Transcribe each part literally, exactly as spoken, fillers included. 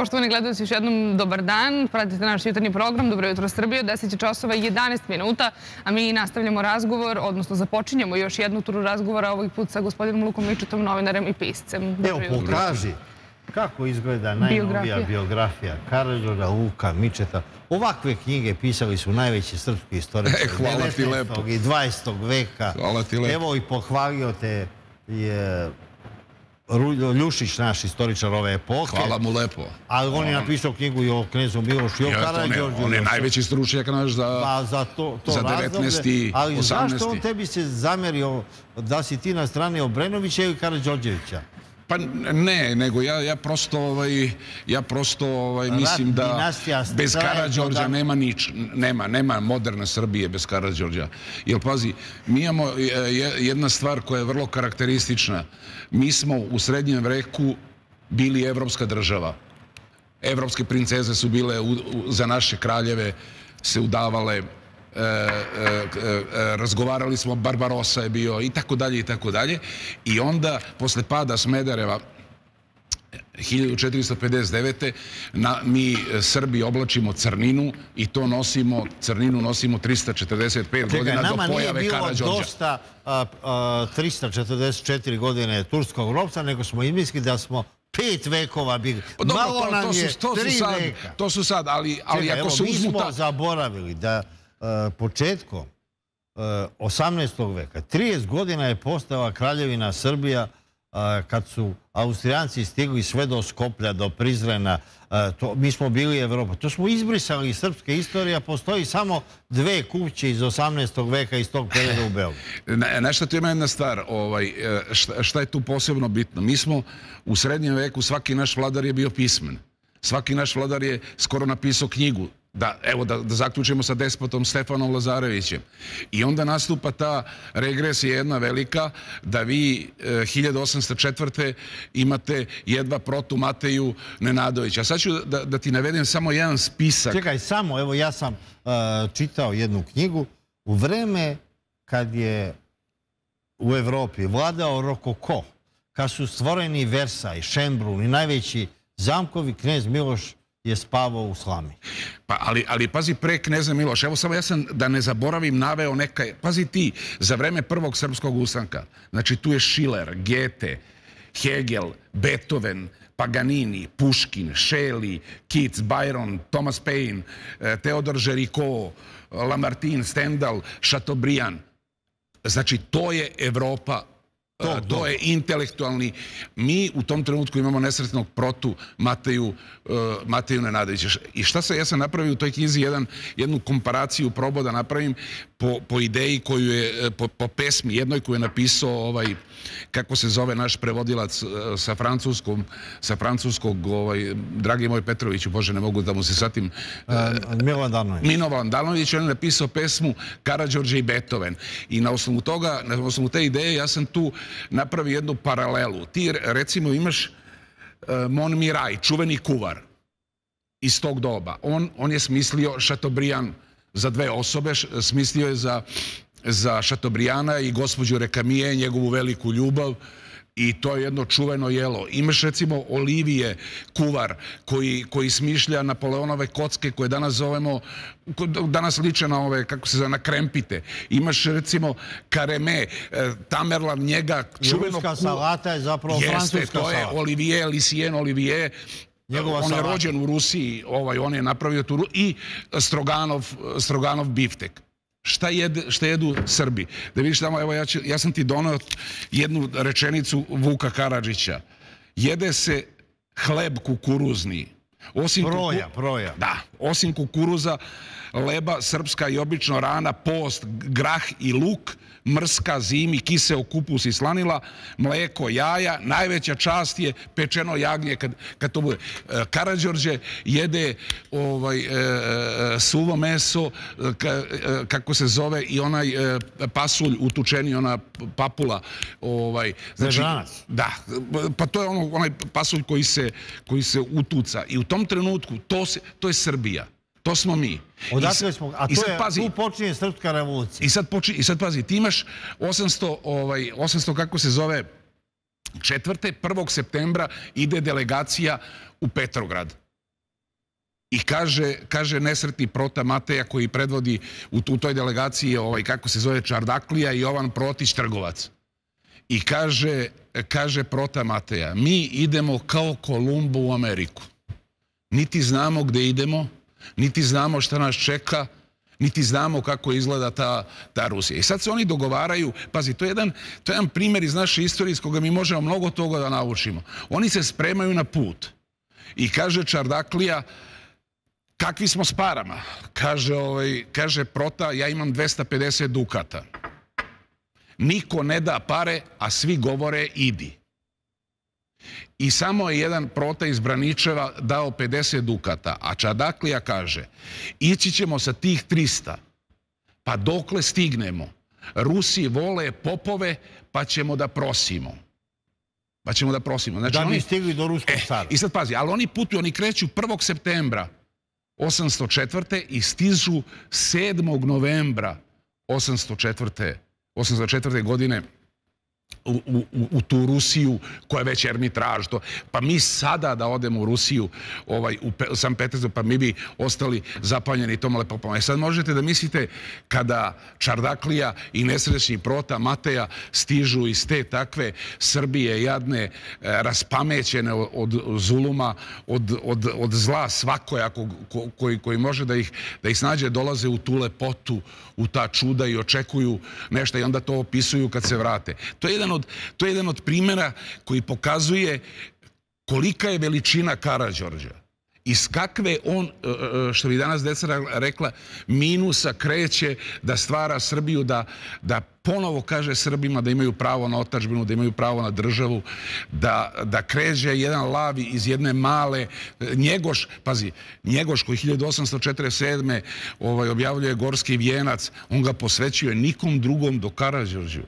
Poštovani gledalci, još jednom dobar dan. Pratite naš jutarnji program Dobro jutro Srbijo, deset časova i jedanaest minuta, a mi nastavljamo razgovor, odnosno započinjemo još jednu turu razgovora, ovog put sa gospodinom Lukom Mičetom, novinarem i piscem. Evo, pokaži kako izgleda najnovija biografija Karađorđa Luka Mičeta. Ovakve knjige pisali su najveći srpski istoričari devetnaestog i dvadesetog veka. Hvala ti lepo. Evo, i pohvalio te je Ljušić, naš istoričar ove epohe. Hvala mu lepo. Ali on je napisao knjigu i o knezu Milošu i o Karađorđu. On je najveći stručnjak naš za devetnaesti i osamnaesti. Ali zašto on tebi se zamerio da si ti na strani Obrenovića ili Karađorđevića? Pa ne, nego ja prosto mislim da bez Karađorđa nema nič, nema moderne Srbije bez Karađorđa. Jer pazi, mi imamo jedna stvar koja je vrlo karakteristična. Mi smo u srednjem veku bili evropska država. Evropske princeze su bile za naše kraljeve, se udavale, razgovarali smo, Barbarosa je bio i tako dalje i tako dalje. I onda, posle pada Smedareva hiljadu četiristo pedeset devete. mi Srbi oblačimo crninu i to nosimo, crninu nosimo trista četrdeset pet godina do pojave Karađorđa. Nama nije bilo dosta trista četrdeset četiri godine turskog ropstva, nego smo izmislili da smo pet vekova bili. Malo nam je tri veka. To su sad, ali ako se uzmu... Mi smo zaboravili da početkom osamnaestog veka, trideset godina je postala Kraljevina Srbija kad su Austrijanci stigli sve do Skoplja, do Prizrena. Mi smo bili Evropa. To smo izbrisali iz srpske istorije. Postoji samo dve kuće iz osamnaestog veka iz tog perioda u Beogradu. Nešto tu ima jedna stvar. Šta je tu posebno bitno? Mi smo u srednjem veku, svaki naš vladar je bio pismen. Svaki naš vladar je skoro napisao knjigu. Evo, da zaključimo sa despotom Stefanom Lazarevićem. I onda nastupa ta regresija jedna velika, da vi hiljadu osamsto četvrte. imate jedva protu Mateju Nenadovića. A sad ću da ti navedem samo jedan spisak. Čekaj, samo, evo, ja sam čitao jednu knjigu. U vreme kad je u Evropi vladao Rokoko, kad su stvoreni Versaj, Šembrun i najveći zamkovi, knez Miloš je spavao u slami. Ali pazi, pre kneza Miloša, evo samo ja sam, da ne zaboravim, naveo neka... Pazi ti, za vreme prvog srpskog ustanka, znači tu je Schiller, Gete, Hegel, Beethoven, Paganini, Puškin, Shelley, Keats, Byron, Thomas Paine, Teodor Žeriko, Lamartine, Stendhal, Chateaubriand. Znači, to je Evropa. To je intelektualni. Mi u tom trenutku imamo nesretnog protu Mateju Nenadovića. I šta se, ja sam napravio u toj knjizi jednu komparaciju, probao da napravim po ideji koju je, po pesmi jednoj koju je napisao ovaj, kako se zove naš prevodilac sa francuskom, sa francuskog, dragi moj Petroviću, bože ne mogu da mu se satim. Milovan Danović. Milovan Danović, on je napisao pesmu Karađorđe i Beethoven. I na osnovu toga, na osnovu te ideje, ja sam tu napravi jednu paralelu. Ti, recimo, imaš Mon Miraj, čuveni kuvar iz tog doba. On je smislio Chateaubriand za dve osobe. Smislio je za Chateaubrianda i gospođu Rekamije, njegovu veliku ljubav. I to je jedno čuveno jelo. Imaš, recimo, Olivije, kuvar, koji smišlja Napoleonove kocke, koje danas zovemo, danas liče na ove, kako se zove, na krempite. Imaš, recimo, Kareme, Tamerlan, njega, čuvenog... Ruska salata je zapravo francuska salata. Jeste, to je Olivije, Lisien Olivije. On je rođen u Rusiji, on je napravio tu... I Stroganov biftek. Šta jedu Srbi? Da vidiš tamo, evo, ja sam ti donao jednu rečenicu Vuka Karadžića. Jede se hleb kukuruzni. Proja, proja. Da, osim kukuruza, leba, srpska i obično rana, post, grah i luk, mrska, zimi, kiseo kupus i slanila, mleko, jaja, najveća čast je pečeno jagnje kad to bude. Karađorđe jede suvo meso, kako se zove, i onaj pasulj utučeni, ona papula. Bežanac. Da, pa to je onaj pasulj koji se utuca. I u tom trenutku to je Srbija. To smo mi. Odakle smo, a tu počinje srpska revolucija. I sad pazi, ti imaš osamsto, kako se zove, četvrte, prvog septembra ide delegacija u Petrograd. I kaže nesretni Prota Mateja koji predvodi u toj delegaciji, kako se zove, Čardaklija, Jovan Protić, trgovac. I kaže Prota Mateja, mi idemo kao Kolumbo u Ameriku. Niti znamo gde idemo, niti znamo šta nas čeka, niti znamo kako izgleda ta Rusija. I sad se oni dogovaraju, pazi, to je jedan primjer iz naše istorije iz koga mi možemo mnogo toga da naučimo. Oni se spremaju na put. I kaže Čardaklija, kakvi smo s parama? Kaže Prota, ja imam dvesta pedeset dukata. Niko ne da pare, a svi govore idi. I samo je jedan Prota iz Braničeva dao pedeset dukata, a Čardaklija kaže, ići ćemo sa tih trista, pa dokle stignemo? Rusi vole popove, pa ćemo da prosimo. Pa ćemo da prosimo. Da mi stigli do Ruskog cara. I sad pazi, ali oni putuju, oni kreću prvog septembra osamsto četvrte i stižu sedmog novembra osamsto četvrte godine u tu Rusiju koja je već ermitraž. Pa mi sada da odemo u Rusiju, u Sankt Petersburg, pa mi bi ostali zapanjeni tom lepopama. E sad možete da mislite kada Čardaklija i nesrećni Prota Mateja stižu iz te takve Srbije jadne, raspamećene od zuluma, od zla svakojakog koji može da ih snađe, dolaze u tu lepotu, u ta čuda i očekuju nešto i onda to opisuju kad se vrate. To je To je jedan od primjera koji pokazuje kolika je veličina Karađorđa. Iz kakve on, što bi danas deca rekla, minusa kreće da stvara Srbiju, da ponovo kaže Srbima da imaju pravo na otadžbinu, da imaju pravo na državu, da kreće jedan lavi iz jedne male. Njegoš, pazi, Njegoš koji hiljadu osamsto četrdeset sedme objavljuje Gorski vijenac, on ga posvećuje nikom drugom do Karađorđu.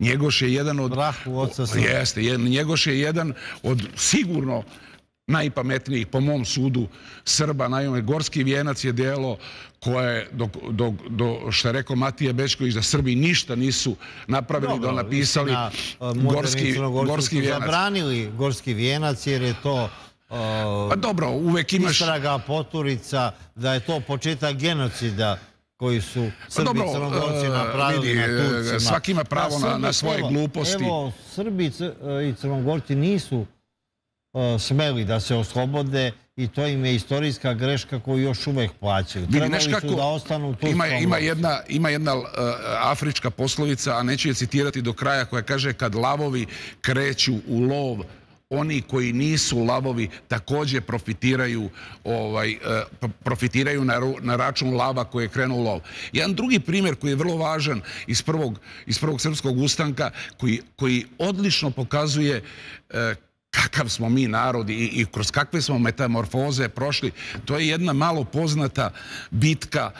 Njegoš je jedan od... Brahu oca Srba. Jeste, Njegoš je jedan od sigurno najpametnijih, po mom sudu, Srba. Naime, Gorski vijenac je delo koje, što je rekao Matija Bećković, da Srbi ništa nisu napravili da napisali Gorski vijenac. Zabranili Gorski vijenac jer je to... Dobro, uvek imaš... Istraga, poturica, da je to početak genocida... koji su Srbi i Crnogorci napravili na Turcima. Svaki ima pravo na svoje gluposti. Evo, Srbi i Crnogorci nisu smeli da se oslobode i to im je istorijska greška koju još uvek plaćaju. Trebali su da ostanu Turcima. Ima jedna afrička poslovica, a neću je citirati do kraja, koja kaže kad lavovi kreću u lov, oni koji nisu lavovi također profitiraju na račun lava koji je krenuo lov. Jedan drugi primjer koji je vrlo važan iz prvog srpskog ustanka koji odlično pokazuje kakav smo mi narod i kroz kakve smo metamorfoze prošli. To je jedna malo poznata bitka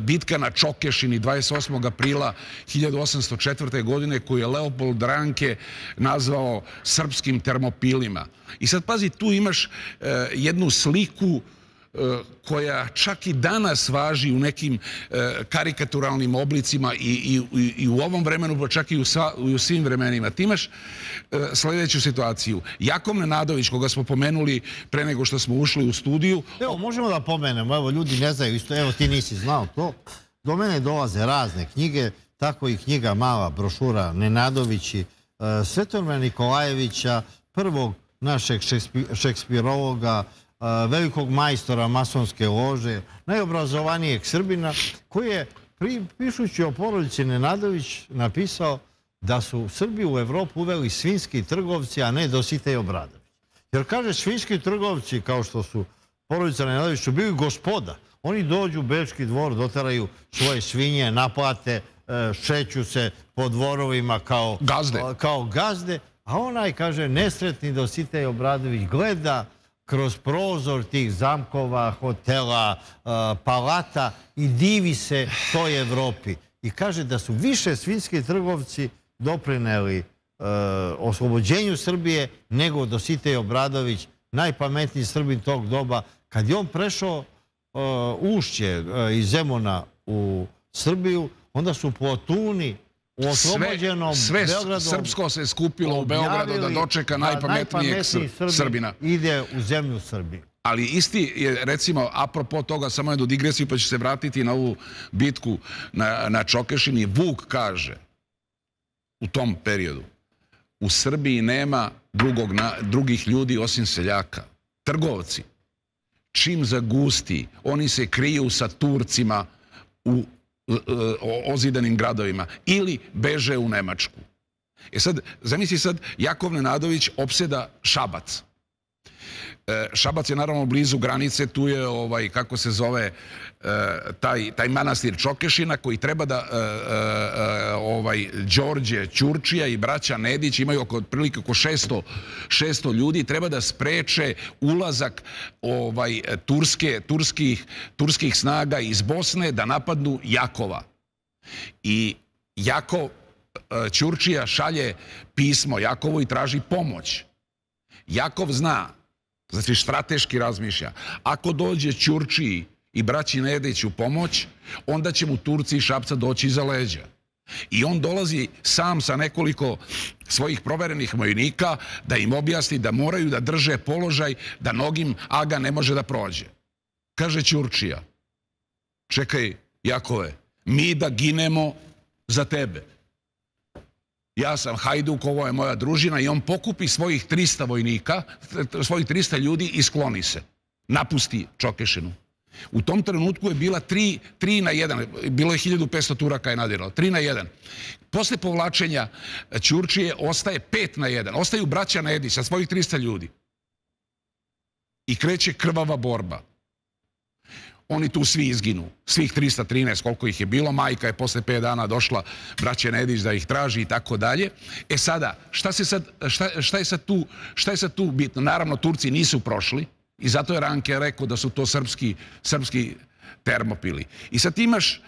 bitka na Čokešini dvadeset osmog aprila hiljadu osamsto četvrte. godine koju je Leopold Ranke nazvao srpskim Termopilima. I sad pazi, tu imaš jednu sliku koja čak i danas važi u nekim karikaturalnim oblicima i u ovom vremenu, pa čak i u svim vremenima. Ti imaš sljedeću situaciju. Jakov Nenadović, koga smo pomenuli pre nego što smo ušli u studiju... Evo, možemo da pomenemo, evo, ljudi ne znaju isto, evo, ti nisi znao to. Do mene dolaze razne knjige, tako i knjiga mala, brošura Nenadovići, Svetomira Nikolajevića, prvog našeg šekspirologa, velikog majstora masonske lože, najobrazovanijeg Srbina, koji je, pišući o porodici Nenadović, napisao da su Srbi u Evropu uveli svinski trgovci, a ne Dositej Obradović. Jer, kaže, svinski trgovci, kao što su porodica Nenadović, su bili gospoda. Oni dođu u Bečki dvor, doteraju svoje svinje, naplate, šeću se po dvorovima kao gazde, a onaj, kaže, nesretni Dositej Obradović gleda kroz prozor tih zamkova, hotela, palata i divi se toj Evropi. I kaže da su više svinjski trgovci doprineli oslobođenju Srbije nego Dositej Obradović, najpametniji Srbin tog doba. Kad je on prešao ušće iz Zemuna u Srbiju, onda su plotuni u oslobođenom Beogradu... Sve srpsko se skupilo u Beogradu da dočeka najpametnijeg Srbina. Ide u zemlju Srbije. Ali isti je, recimo, apropo toga, samo jednu digresiju pa ću se vratiti na ovu bitku na Čokešini. Vuk kaže u tom periodu: u Srbiji nema drugih ljudi osim seljaka. Trgovci, čim zagusti, oni se kriju sa Turcima u ozidanim gradovima ili beže u Nemačku. E sad, zamisli sad, Jakov Nenadović opseda Šabac. Šabac je naravno blizu granice, tu je, kako se zove, taj manastir Čokešina koji treba da Đorđe Čurčija i braća Nedić, imaju oko otprilike oko šesto ljudi, treba da spreče ulazak turskih snaga iz Bosne da napadnu Jakova. I Jakov Čurčija šalje pismo Jakovu i traži pomoć. Jakov zna, znači strateški razmišlja, ako dođe Ćurčiji i braći Nedić u pomoć, onda će mu Turci i Šapca doći iza leđa. I on dolazi sam sa nekoliko svojih proverenih vojnika da im objasni da moraju da drže položaj, da nogim Aga ne može da prođe. Kaže Ćurčija: čekaj, Jakove, mi da ginemo za tebe. Ja sam hajduk, ovo je moja družina, i on pokupi svojih trista vojnika, svojih trista ljudi i skloni se. Napusti Čokešinu. U tom trenutku je bila tri na jedan, bilo je hiljadu petsto Turaka je nadiralo, tri na jedan. Posle povlačenja Ćurčije ostaje pet na jedan, ostaju braća Nedić sa svojih trista ljudi. I kreće krvava borba. Oni tu svi izginu, svih trista trinaest, koliko ih je bilo. Majka je posle pet dana došla, braće Nedić, da ih traži i tako dalje. E sada, šta je sad tu bitno? Naravno, Turci nisu prošli i zato je Ranke rekao da su to srpski termopili. I sad imaš,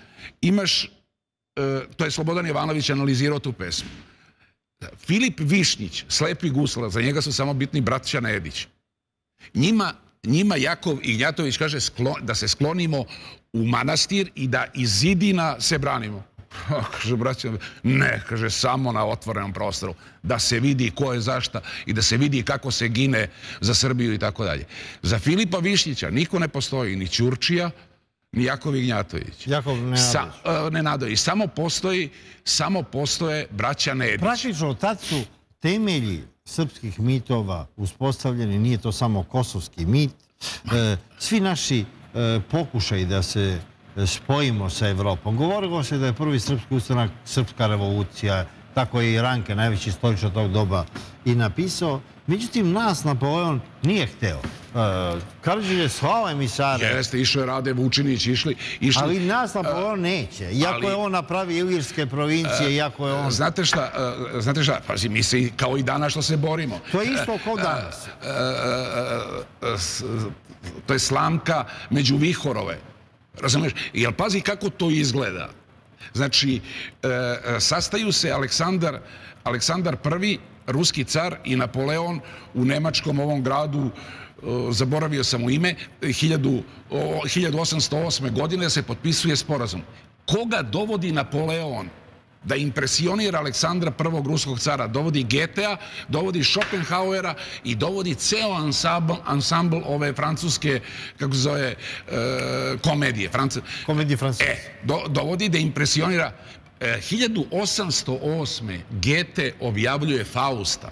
to je Slobodan Jovanović analizirao tu pesmu. Filip Višnjić, slepi guslar, za njega su samo bitni braća Nedić. Njima... Njima Jakov Ignjatović kaže da se sklonimo u manastir i da iz zidina se branimo. Kaže braća, ne, kaže, samo na otvorenom prostoru. Da se vidi ko je zašta i da se vidi kako se gine za Srbiju i tako dalje. Za Filipa Višnjića niko ne postoji, ni Ćurčija, ni Jakov Ignjatović. Jakov Nenadović. Samo postoje braća Nedić. Praktično, tad su temelji srpskih mitova uspostavljeni, nije to samo kosovski mit. Svi naši pokušaj da se spojimo sa Evropom. Govorilo se da je prvi srpski ustanak srpska revolucija, tako je i Ranke, najveći istoričar tog doba, i napisao. Međutim, nas Napoleon nije hteo. Karađorđe slao emisare. Jeste, išao je Rade Vučinjić, išli... Ali nas Napoleon neće. Iako je on napravi ilirske provincije, iako je on... Znate šta, znate šta, pazi, mi se kao i danas što se borimo. To je isto kao danas. To je slamka među vihorove. Razumiješ? Jel pazi kako to izgleda. Znači, sastaju se Aleksandar Prvi, ruski car, i Napoleon u nemačkom ovom gradu, zaboravio sam mu ime, hiljadu osamsto osme. godine se potpisuje sporazum. Koga dovodi Napoleon da impresionira Aleksandra Prvog, ruskog cara? Dovodi Getea, dovodi Schopenhauera i dovodi ceo ansambl ove francuske, kako se zove, komedije. Komedije francuske. Dovodi da impresionira. hiljadu osamsto osme. Gete objavljuje Fausta.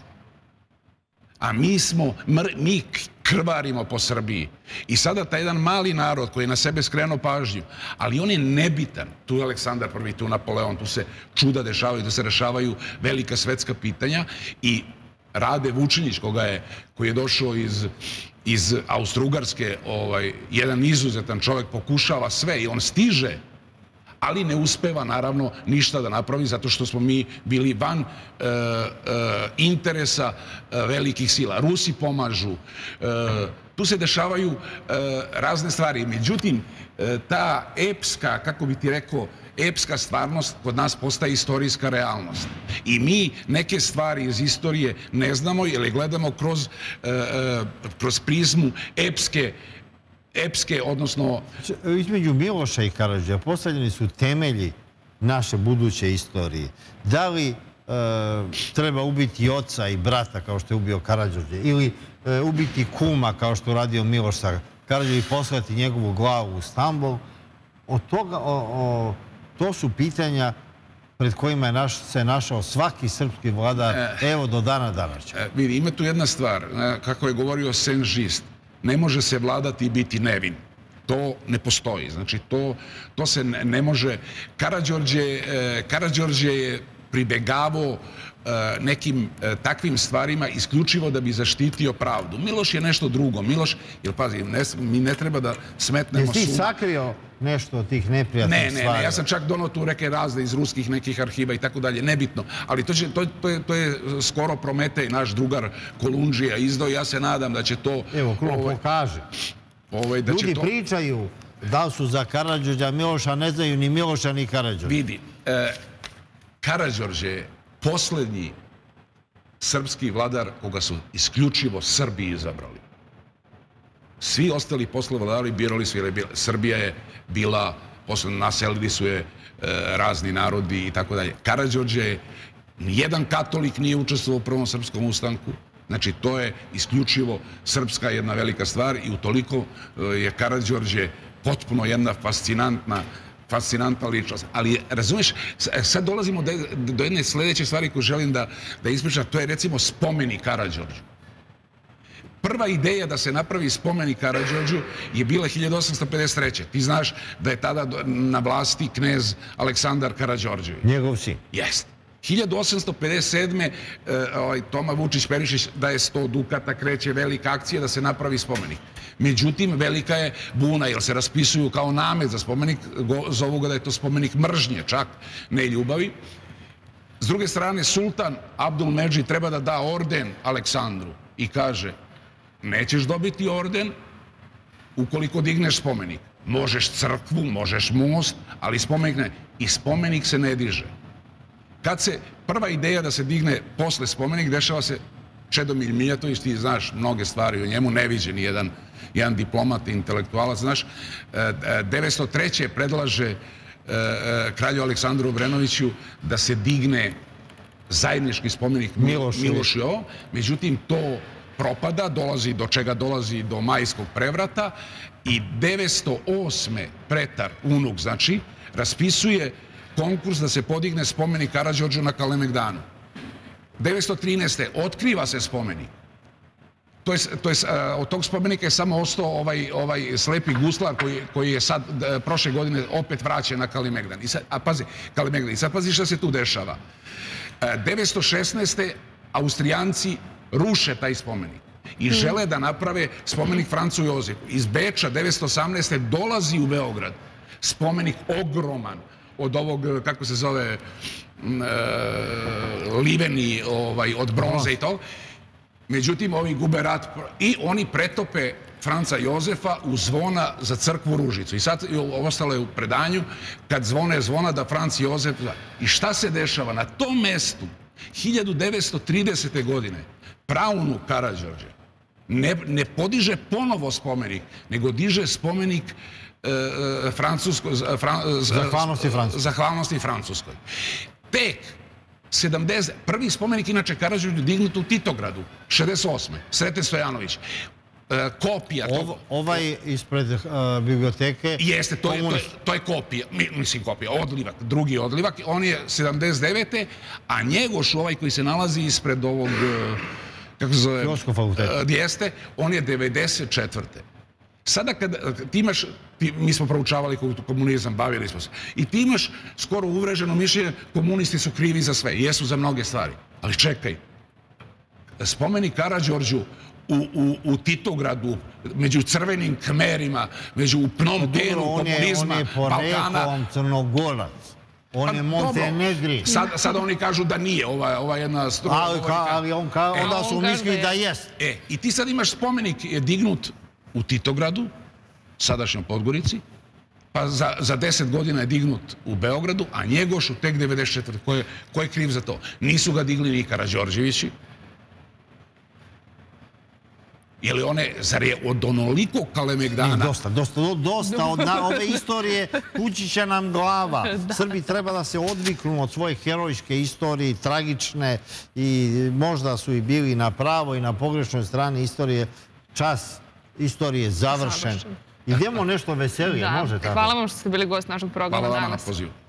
A mi smo, mi krvarimo po Srbiji. I sada taj jedan mali narod koji je na sebe skrenuo pažnju, ali on je nebitan. Tu je Aleksandar Prvi, tu Napoleon, tu se čuda dešavaju, tu se rešavaju velika svetska pitanja. I Rade Vučinjić, koji je došao iz... iz Austro-Ugarske, jedan izuzetan čovjek, pokušava sve i on stiže, ali ne uspeva, naravno, ništa da napravi, zato što smo mi bili van interesa velikih sila. Rusi pomažu. Tu se dešavaju razne stvari. Međutim, ta epska, kako bi ti rekao, epska stvarnost kod nas postaje istorijska realnost. I mi neke stvari iz istorije ne znamo ili gledamo kroz prizmu epske, epske, odnosno... Između Miloša i Karađorđa postavljeni su temelji naše buduće istorije. Da li treba ubiti oca i brata kao što je ubio Karađorđe ili ubiti kuma kao što je uradio Miloš sa Karađorđe i poslati njegovu glavu u Stambol. To su pitanja pred kojima se našao svaki srpski vladar evo do dana današnjeg. Vidi, ima tu jedna stvar, kako je govorio Saint-Just, ne može se vladati i biti nevin. To ne postoji. Znači, to se ne može... Karađorđe je pribegavao nekim takvim stvarima isključivo da bi zaštitio pravdu. Miloš je nešto drugo. Miloš, jer pazi, mi ne treba da smetnemo suma. Jesi ti sakrio nešto od tih neprijatnih stvari? Ne, ne, ne. Ja sam čak donao tu reke razne iz ruskih nekih arhiva i tako dalje. Nebitno. Ali to je skoro Prometej, naš drugar Kolundžija izdao. Ja se nadam da će to... Evo, Klopo, kaži. Ljudi pričaju da su za Karađorđa Miloša, ne znaju ni Miloša ni Karađorđa. Vidi, Karađorđe je posljednji srpski vladar koga su isključivo Srbi izabrali. Svi ostali posle vladari birali su, jer Srbija je bila, posle naselili su je razni narodi i tako dalje. Karađorđe je, nijedan katolik nije učestvovao u Prvom srpskom ustanku. Znači, to je isključivo srpska jedna velika stvar i utoliko je Karađorđe potpuno jedna fascinantna fascinantna ličnost. Ali, razumiješ, sad dolazimo do jedne sljedeće stvari koju želim da ispričam, to je recimo spomeni Karađorđu. Prva ideja da se napravi spomenik Karađorđu je bila hiljadu osamsto pedeset treće. Ti znaš da je tada na vlasti knez Aleksandar Karađorđević. Njegov sin. Jeste. hiljadu osamsto pedeset sedme. Toma Vučić-Perišić daje sto dukata, kreće velika akcija da se napravi spomenik. Međutim, velika je buna, jer se raspisuju kao namet za spomenik, zovu ga da je to spomenik mržnje, čak ne ljubavi. S druge strane, sultan Abdulmedžid treba da da orden Aleksandru i kaže, nećeš dobiti orden ukoliko digneš spomenik. Možeš crkvu, možeš most, ali spomenik ne. I spomenik se ne diže. Kad se prva ideja da se digne posle spomenik, dešava se Čedomilj Mijatović, ti znaš mnoge stvari o njemu, neviđen jedan diplomat, intelektualac, znaš. devetsto treće. predlaže kralju Aleksandru Obrenoviću da se digne zajednički spomenik Milošu i ovo. Međutim, to propada, dolazi do čega dolazi do majskog prevrata i devetsto osme. pretar, unuk, znači, raspisuje konkurs da se podigne spomenik Karađorđu na Kalemegdanu. devetsto trinaeste. otkriva se spomenik. Od tog spomenika je samo ostao ovaj slepi guslar koji je sad prošle godine opet vraćen na Kalemegdan. I sad pazi šta se tu dešava. devetsto šesnaeste. Austrijanci ruše taj spomenik i žele da naprave spomenik Francu Jozefu. Iz Beča devetsto osamnaeste. dolazi u Beograd spomenik ogroman, od ovog, kako se zove, liveni od bronze i to. Međutim, ovi gube rat i oni pretope Franca Jozefa u zvona za crkvu Ružicu. I sad ostalo je u predanju kad zvone zvona da Franc Jozef... I šta se dešava? Na tom mestu, hiljadu devetsto tridesete. godine, praunuk Karađorđe ne podiže ponovo spomenik, nego diže spomenik zahvalnosti Francuskoj. Tek sedamdesete. prvi spomenik, inače, Karađorđu dignut u Titogradu, šezdeset osme. Sreten Stojanović. Kopija. Ovaj ispred biblioteke. Jeste, to je kopija. Mislim, kopija, odlivak, drugi odlivak. On je sedamdeset devete. A Njegoš, ovaj koji se nalazi ispred ovog... Filozofskog fakulteta. Jeste, on je devedeset četvrte. Sada kad ti imaš, mi smo proučavali komunizam, bavili smo se, i ti imaš skoro uvreženo mišljenje, komunisti su krivi za sve, jesu za mnoge stvari. Ali čekaj, spomenik Karađorđu u Titogradu, među crvenim Kmerima, među u Phnom Penhu komunizma, Balkana... On je poreklom Crnogorac. On je Montenegrin. Sada oni kažu da nije ova jedna struja. Ali onda su mislili da jest. E, i ti sad imaš spomenik dignut u Titogradu, sadašnjom Podgorici, pa za deset godina je dignut u Beogradu, a Njegošu tek devedeset četvrte. Ko je kriv za to? Nisu ga digli ni Karađorđevići. Jer zar je od onoliko Kalemegdana... Dosta, dosta, dosta. Od ove istorije kučića nam glava. Srbi treba da se odviknu od svoje herojske istorije, tragične, i možda su i bili na pravoj i na pogrešnoj strani istorije. Čas istorije je završen. Idemo nešto veselije, može tako? Hvala vam što ste bili gost našeg programa danas. Hvala vam na pozivu.